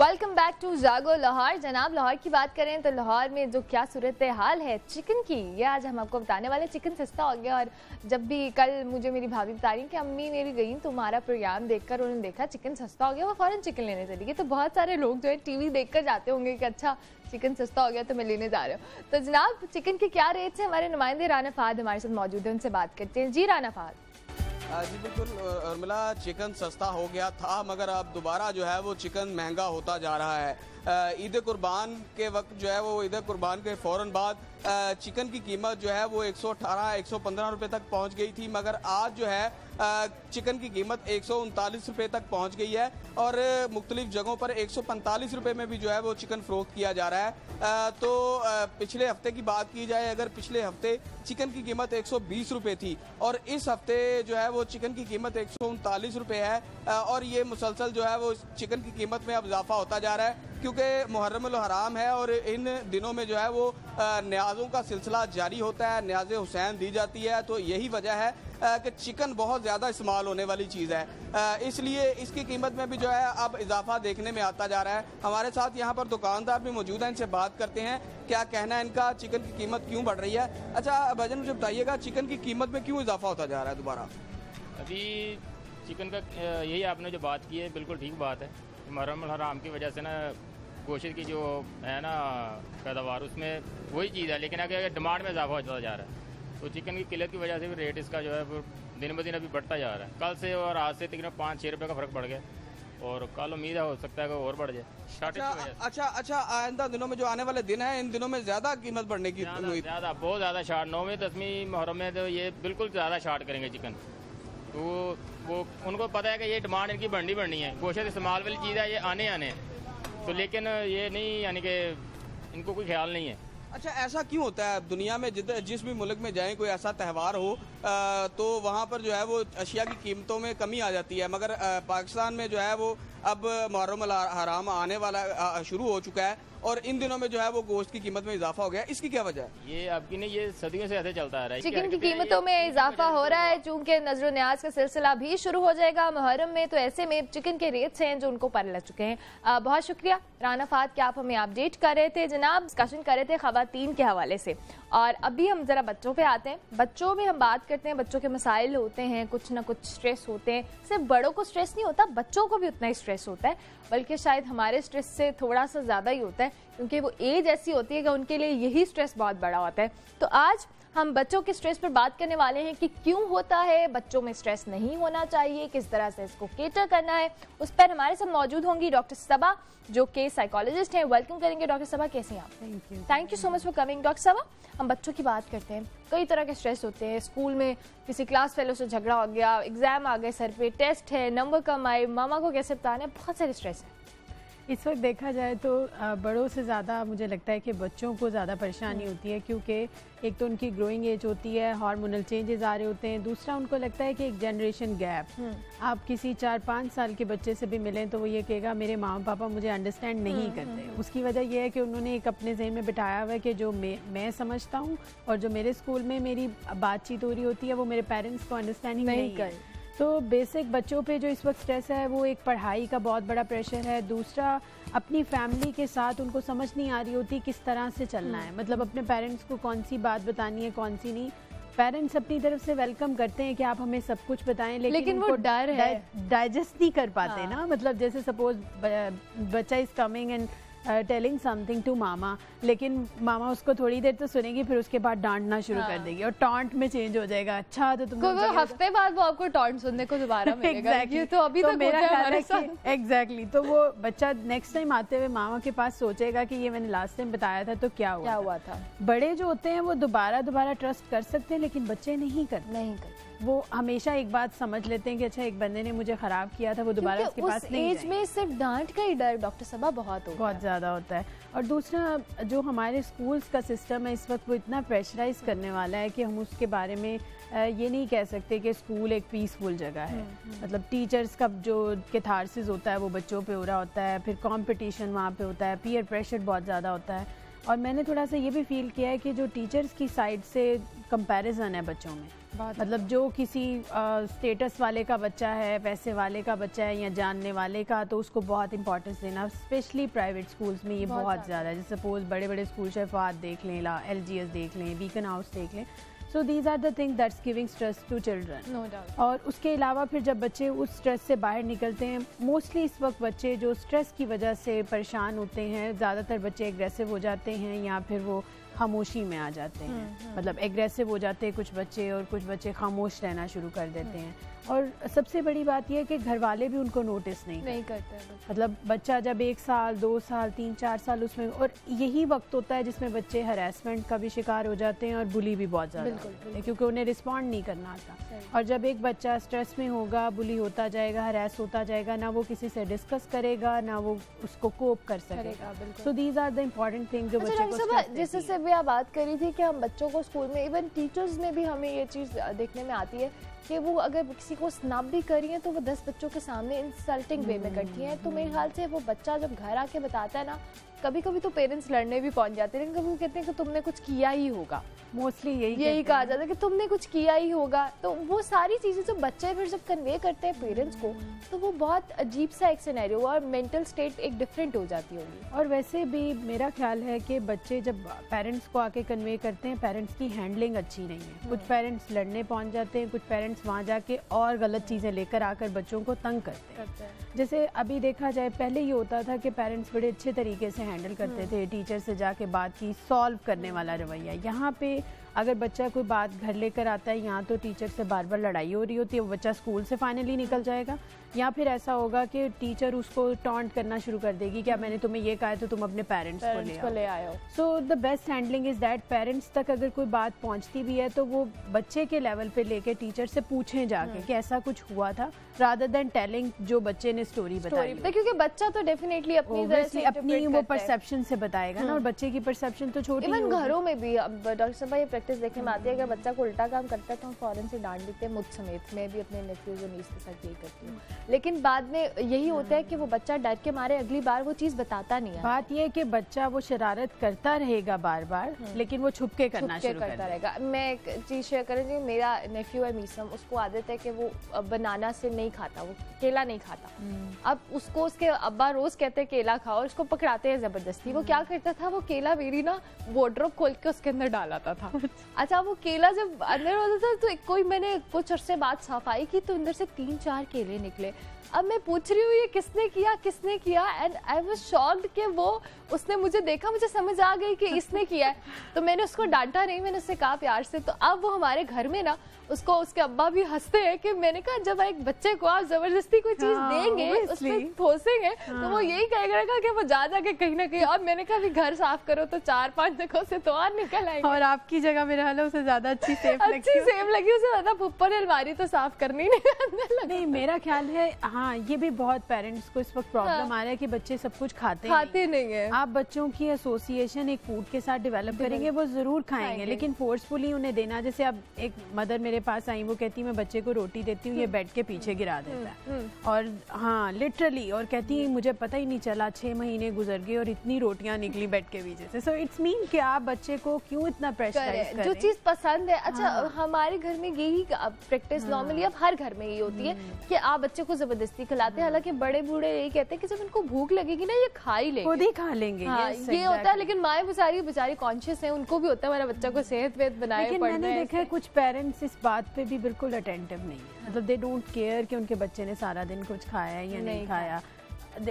Welcome back to जागो लाहौर। जनाब, लाहौर की बात करें तो लाहौर में जो क्या सूरत हाल है चिकन की, ये आज हम आपको बताने वाले। चिकन सस्ता हो गया, और जब भी कल मुझे मेरी भाभी बता रही कि अम्मी मेरी गई तो हमारा प्रोग्राम देखकर उन्होंने देखा चिकन सस्ता हो गया, वो फ़ौरन चिकन लेने चली गई। तो बहुत सारे लोग जो है टीवी देखकर जाते होंगे कि अच्छा चिकन सस्ता हो गया तो मैं लेने जा रहा हूँ। तो जनाब, चिकन के क्या रेट्स हैं? हमारे नुमाइंदे राना फहद हमारे साथ मौजूद है, उनसे बात करते हैं। जी राना फहद। जी बिल्कुल उर्मिला, चिकन सस्ता हो गया था मगर अब दोबारा जो है वो चिकन महंगा होता जा रहा है। ईद कुर्बान के वक्त जो है वो, ईद कुर्बान के फ़ौरन बाद चिकन की कीमत जो है वो 118-115 रुपये तक पहुंच गई थी, मगर आज जो है चिकन की कीमत 139 रुपये तक पहुंच गई है और मुख्तलिफ जगहों पर 145 रुपये में भी जो है वो चिकन फ़रोख्त किया जा रहा है। तो पिछले हफ्ते की बात की जाए, अगर पिछले हफ्ते चिकन की कीमत 120 रुपये थी और इस हफ्ते जो है वो चिकन की कीमत 139 रुपये है, और ये मुसलसल जो है वो चिकन की कीमत में अब इजाफा होता जा रहा है क्योंकि मुहर्रमुल हराम है और इन दिनों में जो है वो न्याजों का सिलसिला जारी होता है, न्याज हुसैन दी जाती है। तो यही वजह है कि चिकन बहुत ज़्यादा इस्तेमाल होने वाली चीज़ है, इसलिए इसकी कीमत में भी जो है अब इजाफा देखने में आता जा रहा है। हमारे साथ यहाँ पर दुकानदार भी मौजूद हैं, इनसे बात करते हैं क्या कहना है इनका, चिकन की कीमत क्यों बढ़ रही है। अच्छा भाईजान, मुझे बताइएगा चिकन की कीमत में क्यों इजाफा होता जा रहा है दोबारा? अभी चिकन का यही आपने जो बात की है बिल्कुल ठीक बात है। मुहर्रमुल हराम की वजह से ना गोश्त की जो है ना पैदावार उसमें वही चीज़ है, लेकिन अगर डिमांड में इजाफा होता जा रहा है तो चिकन की किल्लत की वजह से भी रेट इसका जो है वो दिन ब दिन अभी बढ़ता जा रहा है। कल से और आज से तकरीबन 5-6 रुपये का फ़र्क पड़ गया और कल उम्मीद है हो सकता है कि और बढ़ जाए। अच्छा, आइंदा दिनों में जो आने वाले दिन हैं इन दिनों में ज़्यादा कीमत बढ़ने की उम्मीद? ज़्यादा, बहुत ज़्यादा शार्ट। 9वीं 10वीं मुहर्रम में तो ये बिल्कुल ज़्यादा शार्ट करेंगे चिकन, तो वो उनको पता है कि ये डिमांड इनकी बढ़नी है। गोश्त इस्तेमाल वाली चीज़ है ये आने तो, लेकिन ये नहीं यानी कि इनको कोई ख्याल नहीं है। अच्छा, ऐसा क्यों होता है? दुनिया में जिस भी मुल्क में जाएं कोई ऐसा त्यौहार हो तो वहाँ पर जो है वो अशिया की कीमतों में कमी आ जाती है, मगर पाकिस्तान में जो है वो अब मुहर्रमुल हराम आने वाला शुरू हो चुका है और इन दिनों में जो है वो गोश्त की कीमत में इजाफा हो गया। इसकी क्या वजह है? ये आपकी नहीं, ये सदियों से ऐसे चलता आ रहा है। चिकन की कीमतों में इजाफा हो रहा है चूँकि नजर न्याज का सिलसिला भी शुरू हो जाएगा मुहर्रम में, तो ऐसे में चिकन के रेट्स हैं जो उनको पर लग चुके हैं। बहुत शुक्रिया राना फहद कि आप हमें अपडेट कर रहे थे। जनाब, डिस्कशन कर रहे थे खवातीन के हवाले से, और अभी हम जरा बच्चों पे आते हैं। बच्चों में हम बात करते हैं, बच्चों के मसाइल होते हैं, कुछ ना कुछ स्ट्रेस होते हैं। सिर्फ बड़ों को स्ट्रेस नहीं होता, बच्चों को भी उतना ही स्ट्रेस होता है, बल्कि शायद हमारे स्ट्रेस से थोड़ा सा ज़्यादा ही होता है क्योंकि वो एज ऐसी होती है कि उनके लिए यही स्ट्रेस बहुत बड़ा होता है। तो आज हम बच्चों के स्ट्रेस पर बात करने वाले हैं कि क्यों होता है, बच्चों में स्ट्रेस नहीं होना चाहिए, किस तरह से इसको कैटर करना है। उस पर हमारे साथ मौजूद होंगी डॉक्टर सबा जो कि साइकोलॉजिस्ट हैं। वेलकम करेंगे डॉक्टर सबा, कैसे हैं आप? Thank you so much for coming. Doctor Saba, हम बच्चों की बात करते हैं, कई तरह के स्ट्रेस होते हैं। स्कूल में किसी क्लास फेलो से झगड़ा हो गया, एग्जाम आ गए सर पे, टेस्ट है, नंबर कम आए, मामा को कैसे बताना है, बहुत सारे स्ट्रेस हैं। इस वक्त देखा जाए तो बड़ों से ज़्यादा मुझे लगता है कि बच्चों को ज़्यादा परेशानी होती है क्योंकि एक तो उनकी ग्रोइंग एज होती है, हार्मोनल चेंजेस आ रहे होते हैं, दूसरा उनको लगता है कि एक जनरेशन गैप। आप किसी 4-5 साल के बच्चे से भी मिलें तो वो ये कहेगा मेरे मामा पापा मुझे अंडरस्टैंड नहीं करते। उसकी वजह यह है कि उन्होंने एक अपने जहन में बिठाया हुआ है कि जो मैं समझता हूँ और जो मेरे स्कूल में मेरी बातचीत हो रही होती है वो मेरे पेरेंट्स को अंडरस्टैंडिंग नहीं करते। तो बेसिक बच्चों पे जो इस वक्त स्ट्रेस है वो एक पढ़ाई का बहुत बड़ा प्रेशर है, दूसरा अपनी फैमिली के साथ उनको समझ नहीं आ रही होती किस तरह से चलना है, मतलब अपने पेरेंट्स को कौन सी बात बतानी है कौन सी नहीं। पेरेंट्स अपनी तरफ से वेलकम करते हैं कि आप हमें सब कुछ बताएं, लेकिन वो डर है, डाइजेस्ट नहीं कर पाते। हाँ। ना मतलब जैसे सपोज बच्चा is coming and telling something to मामा, लेकिन मामा उसको थोड़ी देर तो सुनेगी फिर उसके बाद डांटना शुरू कर देगी और टॉन्ट में चेंज हो जाएगा। अच्छा तो तुम हफ्ते बाद वो आपको टॉन्ट सुनने को दोबारा मिलेगा। एग्जैक्टली तो अभी तो मेरा एग्जैक्टली तो वो बच्चा नेक्स्ट टाइम आते हुए मामा के पास सोचेगा कि ये मैंने लास्ट टाइम बताया था तो क्या हुआ था। बड़े जो होते हैं वो दोबारा ट्रस्ट कर सकते हैं लेकिन बच्चे नहीं करते। वो हमेशा एक बात समझ लेते हैं कि अच्छा एक बंदे ने मुझे खराब किया था, वो दोबारा उसके पास नहीं जाएंगे। एज में सिर्फ डांट का ही डर डॉक्टर सबा बहुत ज़्यादा होता है। और दूसरा जो हमारे स्कूल्स का सिस्टम है इस वक्त वो इतना प्रेशराइज करने वाला है कि हम उसके बारे में ये नहीं कह सकते कि स्कूल एक पीसफुल जगह है। मतलब टीचर्स का जो कैथारसिस होता है वो बच्चों पर हो रहा होता है, फिर कॉम्पिटिशन वहाँ पर होता है, पीयर प्रेशर बहुत ज़्यादा होता है। और मैंने थोड़ा सा ये भी फील किया है कि जो टीचर्स की साइड से कंपेरिजन है बच्चों में मतलब जो किसी स्टेटस वाले का बच्चा है, पैसे वाले का बच्चा है या जानने वाले का, तो उसको बहुत इंपॉर्टेंस देना, स्पेशली प्राइवेट स्कूल्स में ये बहुत ज़्यादा है। जैसे सपोज बड़े बड़े स्कूल शफात देख लें, LGS देख लें, बीकन हाउस देख लें। So these are the thing that's giving stress to children, no doubt. और उसके अलावा फिर जब बच्चे उस स्ट्रेस से बाहर निकलते हैं, मोस्टली इस वक्त बच्चे जो स्ट्रेस की वजह से परेशान होते हैं, ज़्यादातर बच्चे एग्रेसिव हो जाते हैं या फिर वो खामोशी में आ जाते हैं। मतलब एग्रेसिव हो जाते हैं कुछ बच्चे और कुछ बच्चे खामोश रहना शुरू कर देते हैं। और सबसे बड़ी बात यह है कि घर वाले भी उनको नोटिस नहीं करते। मतलब बच्चा जब 1 साल 2 साल 3 4 साल उसमें, और यही वक्त होता है जिसमें बच्चे हरासमेंट का भी शिकार हो जाते हैं और बुली भी बहुत ज़्यादा होती है, क्योंकि उन्हें रिस्पॉन्ड नहीं करना आता। और जब एक बच्चा स्ट्रेस में होगा, बुली होता जाएगा, हरास होता जाएगा, ना वो किसी से डिस्कस करेगा, ना वो उसको कोप कर सकेगा। So these are the important thing जो बच्चे, जिससे भी आप बात करी थी कि हम बच्चों को स्कूल में, इवन टीचर्स में भी हमें ये चीज़ देखने में आती है कि वो अगर किसी को स्नैप भी करी है तो वो 10 बच्चों के सामने इंसल्टिंग वे में करती हैं। तो मेरे ख्याल से वो बच्चा जब घर आके बताता है ना, कभी कभी तो पेरेंट्स लड़ने भी पहुंच जाते हैं, लेकिन कभी वो कहते हैं कि तुमने कुछ किया ही होगा। मोस्टली यही कहा जाता है कि तुमने कुछ किया ही होगा। तो वो सारी चीज़ें जब बच्चे फिर जब कन्वे करते हैं पेरेंट्स को, तो वो बहुत अजीब सा एक सिनेरियो और मेंटल स्टेट एक डिफरेंट हो जाती होगी। और वैसे भी मेरा ख्याल है कि बच्चे जब पेरेंट्स को आके कन्वे करते हैं, पेरेंट्स की हैंडलिंग अच्छी नहीं है। कुछ पेरेंट्स लड़ने पहुँच जाते हैं, कुछ पेरेंट्स वहाँ जाके और गलत चीज़ें लेकर आकर बच्चों को तंग करते हैं। जैसे अभी देखा जाए, पहले ये होता था कि पेरेंट्स बड़े अच्छे तरीके से हैंडल करते थे, टीचर से जाके बात की, सॉल्व करने वाला रवैया। यहाँ पे अगर बच्चा कोई बात घर लेकर आता है, यहाँ तो टीचर से बार बार लड़ाई हो रही होती है, वो बच्चा स्कूल से फाइनली निकल जाएगा। या फिर ऐसा होगा कि टीचर उसको टॉन्ट करना शुरू कर देगी, क्या मैंने तुम्हें ये कहा है तो तुम अपने पेरेंट्स को ले आयो। So the best handling is that parents तक अगर कोई बात पहुँचती भी है तो वो बच्चे के लेवल पर लेके टीचर से पूछें जाके कि ऐसा कुछ हुआ था, रादर देन टेलिंग जो बच्चे ने स्टोरी बताई। क्योंकि बच्चा तो डेफिनेटली अपनी वो परसेप्शन से बताएगा ना, और बच्चे की परसेप्शन तो छोटी। इवन घरों में भी डॉक्टर साहब ये प्रैक्टिस देखने में आती है, अगर बच्चा को उल्टा काम करता है तो हम फौरन से डांट देते हैं, मुझ समेत। मैं भी अपने नेफ्यूज और नीस के साथ यही करती हूँ, लेकिन बाद में यही होता है कि वो बच्चा डर के मारे अगली बार वो चीज़ बताता नहीं है। बात ये है कि बच्चा वो शरारत करता रहेगा बार बार, लेकिन वो छुपके करना शुरू करता रहेगा। मैं एक चीज़ शेयर कर रही हूँ, मेरा नेफ्यू है मीसम, उसको आदत है कि वो बनाना से नहीं खाता, वो केला नहीं खाता। अब उसको उसके अब्बा रोज़ कहते हैं केला खाओ और उसको पकड़ाते हैं ज़बरदस्ती। वो क्या करता था, वो केला मेरी ना वार्डरोब खोल के उसके अंदर डालता था। अच्छा, वो केला जब अंदर होता था तो कोई, मैंने कुछ अरसे बाद सफाई की तो अंदर से 3-4 केले निकले। अब मैं पूछ रही हूँ ये किसने किया, एंड आई वाज शॉक्ड कि वो, उसने मुझे देखा, मुझे समझ आ गई कि इसने किया है। तो मैंने उसको डांटा नहीं, मैंने उससे कहा प्यार से। तो अब वो हमारे घर में ना, उसको उसके अब्बा भी हंसते हैं कि मैंने कहा जब एक बच्चे को आप जबरदस्ती कोई चीज़ देंगे, उसमें ठोसेंगे, तो वो यही कहेगा कि वो जा के कहीं ना कहीं। अब मैंने कहा अभी घर साफ करो तो 4-5 जगहों से तो और निकल आएंगे। और आपकी जगह मेरा हाल उसे ज्यादा अच्छी सेफ लगी, उसे ज्यादा भुप्पर अलमारी तो साफ करनी नहीं। मेरा ख्याल है हाँ, ये भी बहुत पेरेंट्स को इस वक्त प्रॉब्लम आ रहा है कि बच्चे सब कुछ खाते नहीं है। आप बच्चों की एसोसिएशन एक फूड के साथ डेवलप करेंगे, वो जरूर खाएंगे, लेकिन फोर्सफुली उन्हें देना। जैसे अब एक मदर मेरे पास आई, वो कहती मैं बच्चे को रोटी देती हूँ, ये बेड के पीछे गिरा देता है, और हाँ लिटरली, और कहती है मुझे पता ही नहीं चला 6 महीने गुजर गए और इतनी रोटियाँ निकली बेड के पीछे से। सो इट्स मीन कि आप बच्चे को क्यों इतना प्रेशराइज करें, जो चीज़ पसंद है। अच्छा, हमारे घर में यही प्रैक्टिस नॉर्मली अब हर घर में यही होती है कि आप बच्चे को जबरदस्ती खिलाते हैं। हालांकि बड़े बूढ़े यही कहते हैं कि जब इनको भूख लगेगी ना ये खा ही लेंगे, खुद ही खा लेंगे। हाँ, ये होता है, लेकिन माएं बेचारी कॉन्शियस हैं, उनको भी होता है हमारा बच्चा को सेहत बनाए। मैंने देखा है कुछ पेरेंट्स इस बात पे भी बिल्कुल अटेंटिव नहीं है, मतलब दे डोंट केयर कि उनके बच्चे ने सारा दिन कुछ खाया है या नहीं खाया।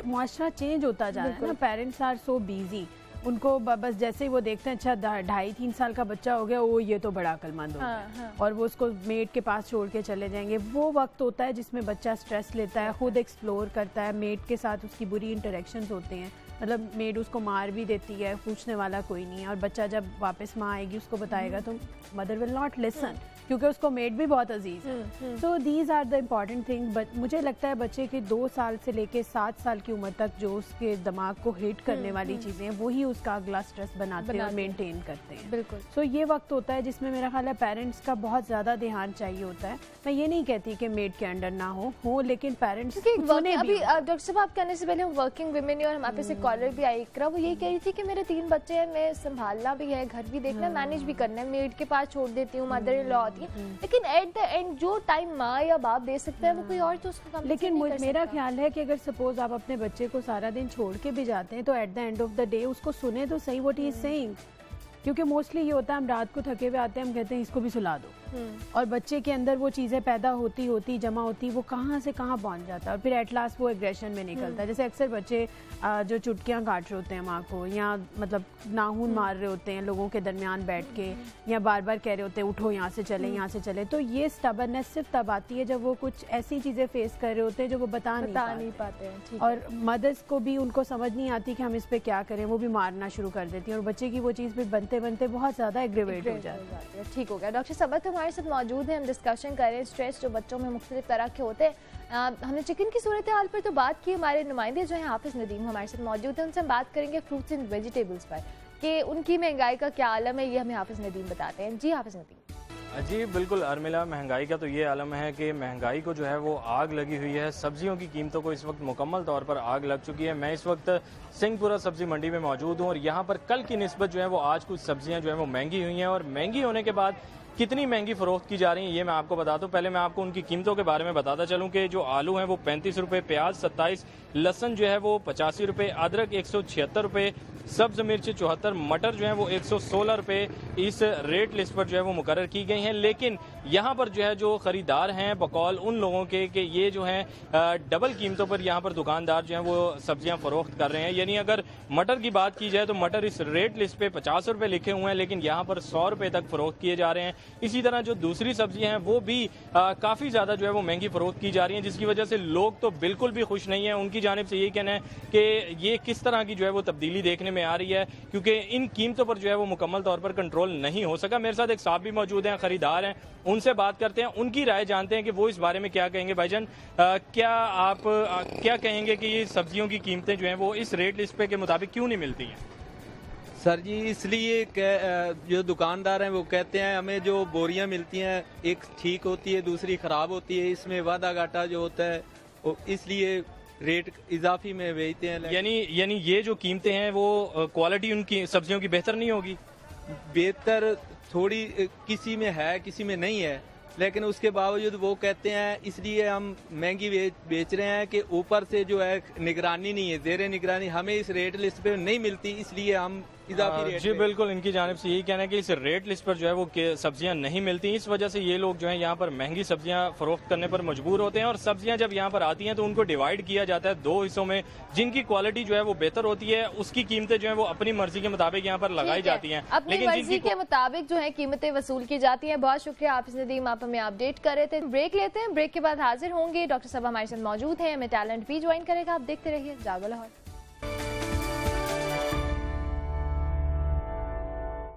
मुआशरा चेंज होता जा रहा है ना, पेरेंट्स आर सो बिजी, उनको बस जैसे ही वो देखते हैं अच्छा 2.5-3 साल का बच्चा हो गया, ओ ये तो बड़ा अक्लमंद हो गया, और वो उसको मेड के पास छोड़ के चले जाएंगे। वो वक्त होता है जिसमें बच्चा स्ट्रेस लेता है, खुद एक्सप्लोर करता है, मेड के साथ उसकी बुरी इंटरेक्शंस होते हैं, मतलब मेड उसको मार भी देती है, पूछने वाला कोई नहीं है। और बच्चा जब वापस माँ आएगी उसको बताएगा तो मदर विल नॉट लिसन, क्योंकि उसको मेड भी बहुत अजीज है। So these are the important thing. But मुझे लगता है बच्चे के 2 साल से लेके 7 साल की उम्र तक जो उसके दिमाग को हिट करने वाली चीज़ें हैं, वही उसका अगला स्ट्रेस बनाते हैं और मेनटेन करते हैं। बिल्कुल। सो ये वक्त होता है जिसमें मेरा ख्याल है पेरेंट्स का बहुत ज़्यादा ध्यान चाहिए होता है। मैं ये नहीं कहती कि मेड के अंडर ना हो, लेकिन पेरेंट्स अभी डॉक्टर साहब आप कहने से पहले वर्किंग वुमेन और हमारे पास एक कॉलर भी आई, इकरा, वो यही कह रही थी कि मेरे 3 बच्चे हैं, मैं संभालना भी है, घर भी देखना, मैनेज भी करना है, मेड के पास छोड़ देती हूँ, मदर इन लॉ जाती है, लेकिन एट द एंड जो टाइम माँ या बाप दे सकते हैं वो कोई और तो उसका। लेकिन मेरा ख्याल है कि अगर सपोज आप अपने बच्चे को सारा दिन छोड़ के भी जाते हैं तो at the end of the day उसको सुने तो सही व्हाट ही इज सेइंग, क्योंकि मोस्टली ये होता है हम रात को थके हुए आते हैं, हम कहते हैं इसको भी सुला दो, और बच्चे के अंदर वो चीज़ें पैदा होती होती जमा होती, वो कहाँ से कहाँ पहुँच जाता है और फिर एट लास्ट वो एग्रेशन में निकलता है। जैसे अक्सर बच्चे जो चुटकियाँ काट रहे होते हैं माँ को, या मतलब नाखून मार रहे होते हैं लोगों के दरमियान बैठ के, या बार बार कह रहे होते हैं उठो यहाँ से चले यहाँ से चले, तो ये स्टबर्ननेस सिर्फ तब आती है जब वो कुछ ऐसी चीज़ें फेस कर रहे होते हैं जो वो बता नहीं पाते। और मदर्स को भी उनको समझ नहीं आती कि हम इस पर क्या करें, वो भी मारना शुरू कर देती है और बच्चे की वो चीज़ भी बनते बहुत ज़्यादा एग्रेवेट हो जाता है। ठीक हो गया, डॉक्टर सबक हमारे साथ मौजूद हैं, हम डिस्कशन कर रहे हैं स्ट्रेस जो बच्चों में मुख्तलिफ तरह के होते हैं। हमने चिकन की सूरत हाल पर तो बात की, हमारे नुमाइंदे जो हैं हाफिज नदीम हमारे साथ मौजूद हैं, उनसे हम बात करेंगे फ्रूट्स एंड वेजिटेबल्स पर कि उनकी महंगाई का क्या आलम है, ये हमें हाफिज नदीम बताते हैं। जी हाफिज नदीम। जी बिल्कुल अर्मिला, महंगाई का तो ये आलम है कि महंगाई को जो है वो आग लगी हुई है, सब्जियों की कीमतों को इस वक्त मुकम्मल तौर पर आग लग चुकी है। मैं इस वक्त सिंहपुरा सब्जी मंडी में मौजूद हूँ और यहाँ पर कल की निस्बत जो है वो आज कुछ सब्जियाँ जो है वो महंगी हुई हैं, और महंगी होने के बाद कितनी महंगी फरोख्त की जा रही है ये मैं आपको बता दूं। पहले मैं आपको उनकी कीमतों के बारे में बताता चलूं कि जो आलू हैं वो 35 रुपये, प्याज 27, लहसन जो है वो 85 रुपये, अदरक 176 रुपये, सब्ज मिर्च 74, मटर जो है वो 116 रुपये इस रेट लिस्ट पर जो है वो मुकर्रर की गई हैं। लेकिन यहाँ पर जो है जो खरीदार हैं बकौल उन लोगों के कि ये जो है डबल कीमतों पर यहाँ पर दुकानदार जो है वो सब्जियाँ फरोख्त कर रहे हैं। यानी अगर मटर की बात की जाए तो मटर इस रेट लिस्ट पर 50 रुपये लिखे हुए हैं, लेकिन यहाँ पर 100 रुपये तक फरोख्त किए जा रहे हैं। इसी तरह जो दूसरी सब्जियां हैं वो भी काफ़ी ज़्यादा जो है वो महंगी फरोख्त की जा रही हैं, जिसकी वजह से लोग तो बिल्कुल भी खुश नहीं हैं। उनकी जानिब से यही कहना है कि ये किस तरह की जो है वो तब्दीली देखने में आ रही है, क्योंकि इन कीमतों पर जो है वो मुकम्मल तौर पर कंट्रोल नहीं हो सका। मेरे साथ एक साहब भी मौजूद हैं, ख़रीदार हैं, उनसे बात करते हैं, उनकी राय जानते हैं कि वो इस बारे में क्या कहेंगे। भाईजान क्या आप क्या कहेंगे कि ये सब्जियों की कीमतें जो हैं वो इस रेट लिस्ट पे के मुताबिक क्यों नहीं मिलती हैं? सर जी इसलिए जो दुकानदार हैं वो कहते हैं हमें जो बोरियां मिलती हैं एक ठीक होती है दूसरी ख़राब होती है, इसमें वादा घाटा जो होता है इसलिए रेट इजाफी में बेचते हैं। यानी ये जो कीमतें हैं वो क्वालिटी उनकी सब्जियों की बेहतर नहीं होगी? बेहतर थोड़ी किसी में है किसी में नहीं है, लेकिन उसके बावजूद वो कहते हैं इसलिए हम महंगी बेच रहे हैं कि ऊपर से जो है निगरानी नहीं है, जेरे निगरानी हमें इस रेट लिस्ट पे नहीं मिलती इसलिए हम इजाफी रेट। जी बिल्कुल, इनकी जानिब से यही कहना है कि इस रेट लिस्ट पर जो है वो सब्जियां नहीं मिलती, इस वजह से ये लोग जो है यहाँ पर महंगी सब्जियां फरोख्त करने पर मजबूर होते हैं। और सब्जियां जब यहाँ पर आती हैं तो उनको डिवाइड किया जाता है 2 हिस्सों में, जिनकी क्वालिटी जो है वो बेहतर होती है उसकी कीमतें जो है वो अपनी मर्जी के मुताबिक यहाँ पर लगाई जाती है, अपनी मर्जी के मुताबिक जो है कीमतें वसूल की जाती है। बहुत शुक्रिया आप नदीम, आप हमें अपडेट कर रहे थे। ब्रेक लेते हैं, ब्रेक के बाद हाजिर होंगे, डॉक्टर साहब हमारे साथ मौजूद है, हमें टैलेंट भी ज्वाइन करेगा। आप देखते रहिए जागो लाहौर।